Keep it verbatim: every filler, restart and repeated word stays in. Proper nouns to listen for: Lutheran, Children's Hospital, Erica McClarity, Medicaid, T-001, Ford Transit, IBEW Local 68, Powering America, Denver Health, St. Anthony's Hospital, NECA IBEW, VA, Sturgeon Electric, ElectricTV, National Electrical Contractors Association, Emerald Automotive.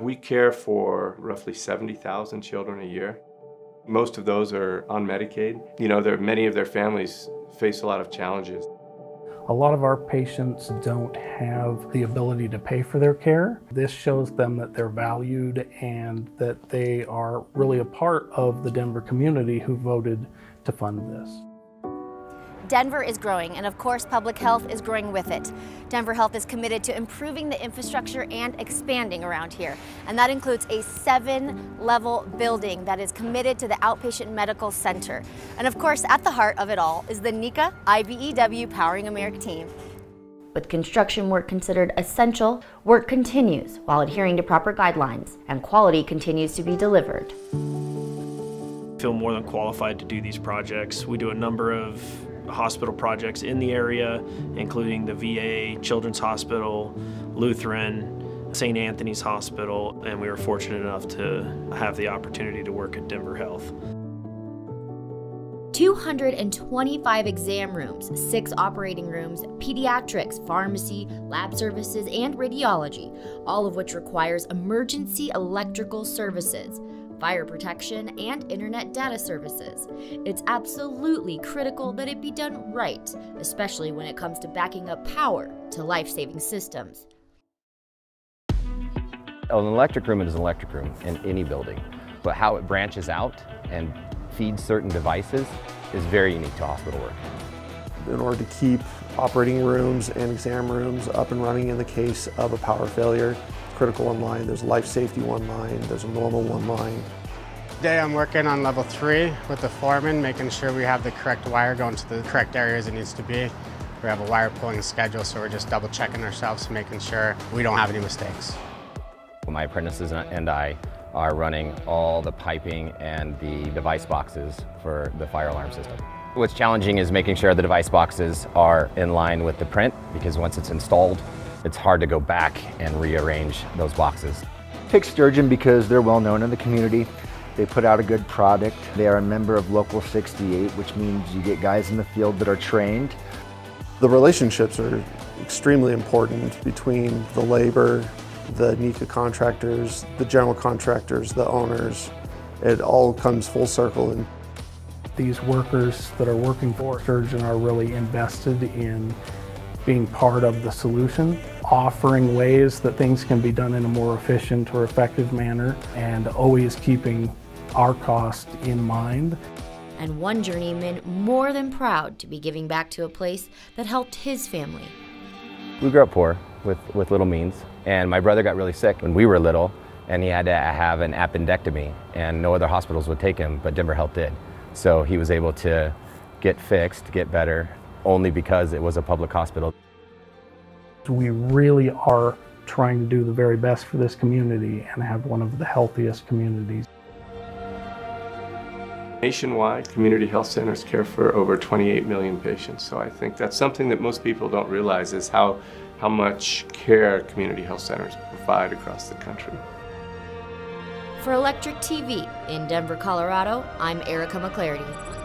We care for roughly seventy thousand children a year. Most of those are on Medicaid. You know, there, many of their families face a lot of challenges. A lot of our patients don't have the ability to pay for their care. This shows them that they're valued and that they are really a part of the Denver community who voted to fund this. Denver is growing, and of course public health is growing with it. Denver Health is committed to improving the infrastructure and expanding around here, and that includes a seven-level building that is committed to the Outpatient Medical Center. And of course, at the heart of it all is the NECA I B E W Powering America team. With construction work considered essential, work continues while adhering to proper guidelines, and quality continues to be delivered. I feel more than qualified to do these projects. We do a number of hospital projects in the area, including the V A, Children's Hospital, Lutheran, Saint Anthony's Hospital, and we were fortunate enough to have the opportunity to work at Denver Health. two hundred twenty-five exam rooms, six operating rooms, pediatrics, pharmacy, lab services, and radiology, all of which requires emergency electrical services, fire protection, and internet data services. It's absolutely critical that it be done right, especially when it comes to backing up power to life-saving systems. An electric room is an electric room in any building, but how it branches out and feeds certain devices is very unique to hospital work. In order to keep operating rooms and exam rooms up and running in the case of a power failure, critical one line, there's life safety one line, there's a normal one line. Today I'm working on level three with the foreman, making sure we have the correct wire going to the correct areas it needs to be. We have a wire pulling schedule, so we're just double checking ourselves, making sure we don't have any mistakes. Well, my apprentices and I are running all the piping and the device boxes for the fire alarm system. What's challenging is making sure the device boxes are in line with the print, because once it's installed, it's hard to go back and rearrange those boxes. Pick Sturgeon because they're well known in the community. They put out a good product. They are a member of Local sixty-eight, which means you get guys in the field that are trained. The relationships are extremely important between the labor, the NECA contractors, the general contractors, the owners. It all comes full circle. And these workers that are working for Sturgeon are really invested in being part of the solution, offering ways that things can be done in a more efficient or effective manner, and always keeping our cost in mind. And one journeyman more than proud to be giving back to a place that helped his family. We grew up poor with, with little means, and my brother got really sick when we were little, and he had to have an appendectomy, and no other hospitals would take him, but Denver Health did. So he was able to get fixed, get better, only because it was a public hospital. We really are trying to do the very best for this community and have one of the healthiest communities. Nationwide, community health centers care for over twenty-eight million patients, so I think that's something that most people don't realize, is how, how much care community health centers provide across the country. For Electric T V in Denver, Colorado, I'm Erica McClarity.